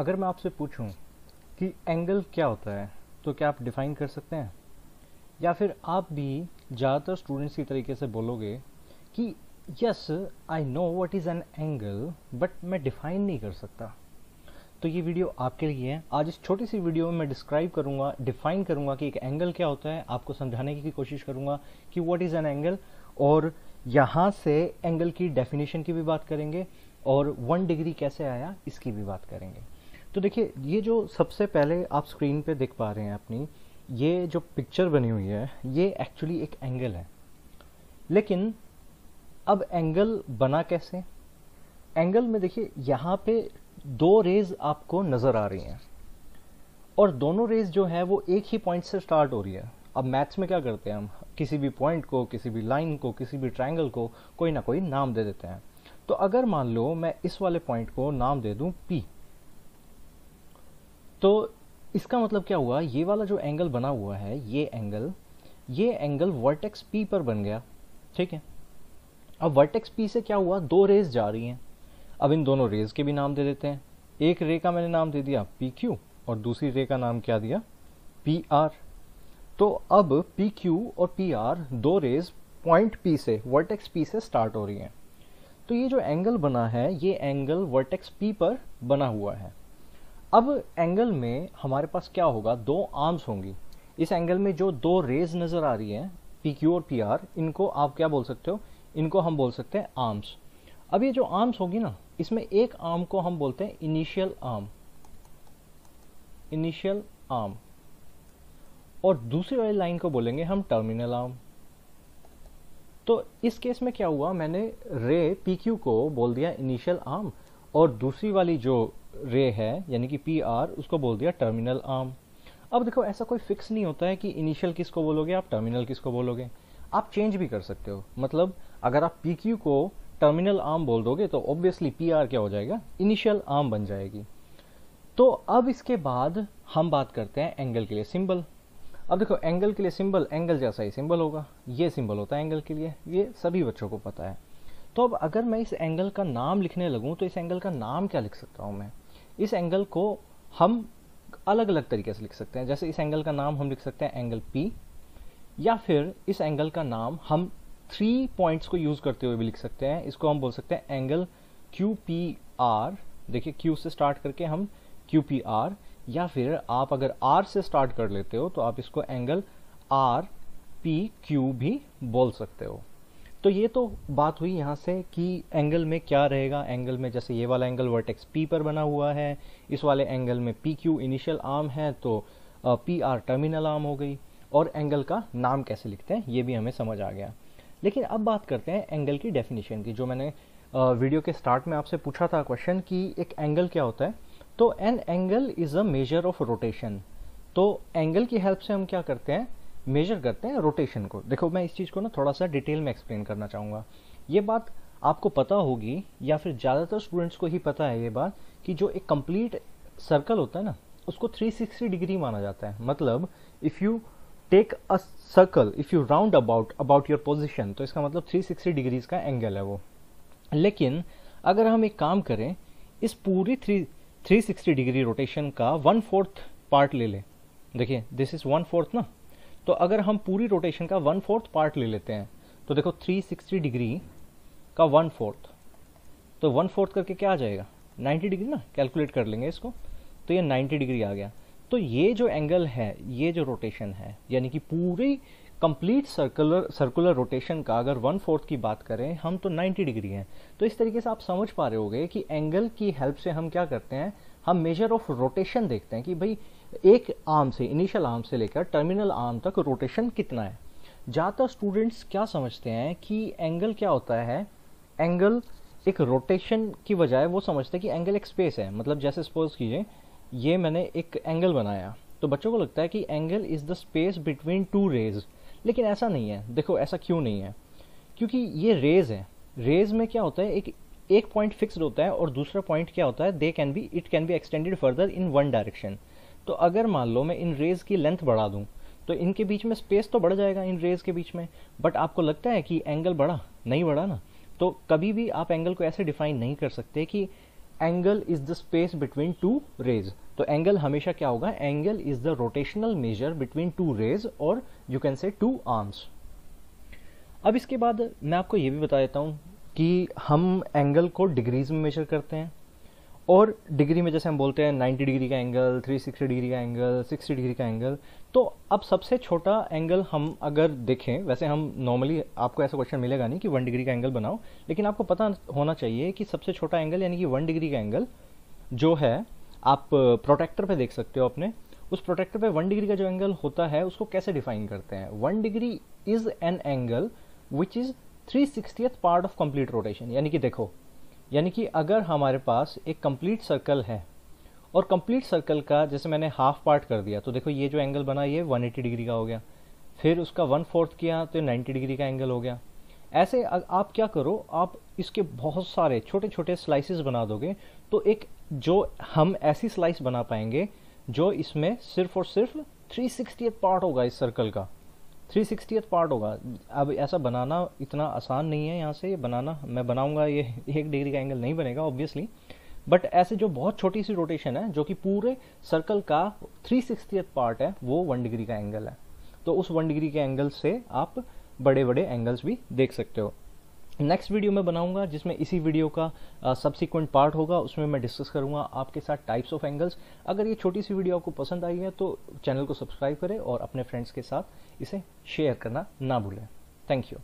अगर मैं आपसे पूछूं कि एंगल क्या होता है तो क्या आप डिफाइन कर सकते हैं, या फिर आप भी ज़्यादातर स्टूडेंट्स की तरीके से बोलोगे कि yes I know what is an angle but मैं डिफाइन नहीं कर सकता। तो ये वीडियो आपके लिए है। आज इस छोटी सी वीडियो में मैं डिस्क्राइब करूँगा, डिफाइन करूँगा कि एक एंगल क्या होता है, आपको समझाने की कोशिश करूँगा कि व्हाट इज़ एन एंगल, और यहाँ से एंगल की डेफिनेशन की भी बात करेंगे और 1 डिग्री कैसे आया इसकी भी बात करेंगे। तो देखिए, ये जो सबसे पहले आप स्क्रीन पे देख पा रहे हैं अपनी, ये जो पिक्चर बनी हुई है ये एक्चुअली एक एंगल है। लेकिन अब एंगल बना कैसे? एंगल में देखिए यहाँ पे 2 रेज आपको नज़र आ रही हैं और दोनों रेज जो है वो एक ही पॉइंट से स्टार्ट हो रही है। अब मैथ्स में क्या करते हैं, हम किसी भी पॉइंट को, किसी भी लाइन को, किसी भी ट्रायंगल को कोई ना कोई नाम दे देते हैं। तो अगर मान लो मैं इस वाले पॉइंट को नाम दे दूं P, तो इसका मतलब क्या हुआ, ये वाला जो एंगल बना हुआ है ये एंगल वर्टेक्स P पर बन गया। ठीक है, अब वर्टेक्स P से क्या हुआ, 2 रेज जा रही हैं। अब इन दोनों रेज के भी नाम दे देते हैं। एक रे का मैंने नाम दे दिया PQ और दूसरी रे का नाम क्या दिया PR। तो अब PQ और PR 2 रेज पॉइंट P से, वर्टेक्स P से स्टार्ट हो रही हैं। तो ये जो एंगल बना है ये एंगल वर्टेक्स P पर बना हुआ है। अब एंगल में हमारे पास क्या होगा, 2 आर्म्स होंगी। इस एंगल में जो 2 रेज नज़र आ रही हैं PQ और PR, इनको आप क्या बोल सकते हो, इनको हम बोल सकते हैं आर्म्स। अब ये जो आर्म्स होगी ना, इसमें एक आर्म को हम बोलते हैं इनिशियल आर्म, और दूसरी वाली लाइन को बोलेंगे हम टर्मिनल आर्म। तो इस केस में क्या हुआ, मैंने रे PQ को बोल दिया इनिशियल आर्म और दूसरी वाली जो रे है यानी कि PR उसको बोल दिया टर्मिनल आर्म। अब देखो, ऐसा कोई फिक्स नहीं होता है कि इनिशियल किसको बोलोगे आप, टर्मिनल किसको बोलोगे। आप चेंज भी कर सकते हो। मतलब अगर आप PQ को टर्मिनल आर्म बोल दोगे तो ऑब्वियसली PR क्या हो जाएगा, इनिशियल आर्म बन जाएगी। तो अब इसके बाद हम बात करते हैं एंगल के लिए सिंबल। अब देखो, एंगल के लिए सिंबल एंगल जैसा ही सिंबल होगा। ये सिंबल होता है एंगल के लिए, ये सभी बच्चों को पता है। तो अब अगर मैं इस एंगल का नाम लिखने लगूँ तो इस एंगल का नाम क्या लिख सकता हूँ मैं? इस एंगल को हम अलग अलग तरीके से लिख सकते हैं। जैसे इस एंगल का नाम हम लिख सकते हैं एंगल P, या फिर इस एंगल का नाम हम 3 पॉइंट्स को यूज़ करते हुए भी लिख सकते हैं। इसको हम बोल सकते हैं एंगल QPR। देखिए, Q से स्टार्ट करके हम QPR, या फिर आप अगर R से स्टार्ट कर लेते हो तो आप इसको एंगल RPQ भी बोल सकते हो। तो ये तो बात हुई यहाँ से कि एंगल में क्या रहेगा। एंगल में जैसे ये वाला एंगल वर्टेक्स P पर बना हुआ है, इस वाले एंगल में PQ इनिशियल आर्म है तो PR टर्मिनल आर्म हो गई, और एंगल का नाम कैसे लिखते हैं ये भी हमें समझ आ गया। लेकिन अब बात करते हैं एंगल की डेफिनेशन की, जो मैंने वीडियो के स्टार्ट में आपसे पूछा था क्वेश्चन कि एक एंगल क्या होता है। तो an angle is a measure of rotation. तो एंगल की हेल्प से हम क्या करते हैं, मेजर करते हैं रोटेशन को। देखो, मैं इस चीज़ को ना थोड़ा सा डिटेल में एक्सप्लेन करना चाहूँगा। ये बात आपको पता होगी, या फिर ज़्यादातर स्टूडेंट्स को ही पता है ये बात, कि जो एक कंप्लीट सर्कल होता है ना उसको 360 डिग्री माना जाता है। मतलब if you take a circle, if you round about your position, तो इसका मतलब 360 डिग्रीज का एंगल है वो। लेकिन अगर हम एक काम करें, इस पूरी 360 डिग्री रोटेशन का 1/4 पार्ट ले लें। देखिए, दिस इज़ 1/4 ना, तो अगर हम पूरी रोटेशन का 1/4 पार्ट ले लेते हैं तो देखो 360 डिग्री का 1/4, तो 1/4 करके क्या आ जाएगा, 90 डिग्री ना, कैलकुलेट कर लेंगे इसको। तो ये 90 डिग्री आ गया। तो ये जो एंगल है, ये जो रोटेशन है, यानी कि पूरी कंप्लीट सर्कुलर रोटेशन का अगर 1/4 की बात करें हम तो 90 डिग्री है। तो इस तरीके से आप समझ पा रहे होंगे कि एंगल की हेल्प से हम क्या करते हैं, हम मेजर ऑफ रोटेशन देखते हैं कि भाई एक आर्म से, इनिशियल आर्म से लेकर टर्मिनल आर्म तक रोटेशन कितना है। ज़्यादातर स्टूडेंट्स क्या समझते हैं कि एंगल क्या होता है, एंगल एक रोटेशन की बजाय वो समझते हैं कि एंगल एक स्पेस है। मतलब जैसे सपोज कीजिए ये मैंने एक एंगल बनाया, तो बच्चों को लगता है कि angle is the space between 2 rays. लेकिन ऐसा नहीं है। देखो, ऐसा क्यों नहीं है, क्योंकि ये रेज है। रेज में क्या होता है, एक पॉइंट फिक्स्ड होता है और दूसरा पॉइंट क्या होता है, it can be extended further in 1 direction. तो अगर मान लो मैं इन रेज की लेंथ बढ़ा दूं तो इनके बीच में स्पेस तो बढ़ जाएगा, इन रेज के बीच में। बट आपको लगता है कि एंगल बढ़ा, नहीं बढ़ा ना। तो कभी भी आप एंगल को ऐसे डिफाइन नहीं कर सकते कि angle is the space between two rays. तो एंगल हमेशा क्या होगा, angle is the rotational measure between two rays और you can say two arms. अब इसके बाद मैं आपको ये भी बता देता हूँ कि हम एंगल को डिग्रीज में मेजर करते हैं और डिग्री में जैसे हम बोलते हैं 90 डिग्री का एंगल, 360 डिग्री का एंगल, 60 डिग्री का एंगल. तो अब सबसे छोटा एंगल हम अगर देखें, वैसे हम नॉर्मली आपको ऐसा क्वेश्चन मिलेगा नहीं कि 1 डिग्री का एंगल बनाओ, लेकिन आपको पता होना चाहिए कि सबसे छोटा एंगल यानी कि 1 डिग्री का एंगल जो है आप प्रोटेक्टर पे देख सकते हो अपने, उस प्रोटेक्टर पे 1 डिग्री का जो एंगल होता है उसको कैसे डिफाइन करते हैं. 1 degree is an angle which is 3/60th part of complete rotation. यानी कि देखो, यानी कि अगर हमारे पास एक कंप्लीट सर्कल है और कंप्लीट सर्कल का जैसे मैंने हाफ पार्ट कर दिया तो देखो ये जो एंगल बना ये 180 डिग्री का हो गया, फिर उसका 1/4 किया तो 90 डिग्री का एंगल हो गया. ऐसे आप क्या करो, आप इसके बहुत सारे छोटे छोटे स्लाइसेस बना दोगे तो एक जो हम ऐसी स्लाइस बना पाएंगे जो इसमें सिर्फ और सिर्फ 3/60th पार्ट होगा, इस सर्कल का 3/60th पार्ट होगा. अब ऐसा बनाना इतना आसान नहीं है, यहाँ से बनाना मैं बनाऊंगा ये 1 डिग्री का एंगल नहीं बनेगा ऑब्वियसली, बट ऐसे जो बहुत छोटी सी रोटेशन है जो कि पूरे सर्कल का 3/60th पार्ट है वो 1 डिग्री का एंगल है. तो उस 1 डिग्री के एंगल से आप बड़े बड़े एंगल्स भी देख सकते हो. नेक्स्ट वीडियो मैं बनाऊंगा जिसमें इसी वीडियो का सब्सिक्वेंट पार्ट होगा, उसमें मैं डिस्कस करूंगा आपके साथ टाइप्स ऑफ एंगल्स. अगर ये छोटी सी वीडियो आपको पसंद आई है तो चैनल को सब्सक्राइब करें और अपने फ्रेंड्स के साथ इसे शेयर करना ना भूलें. Thank you.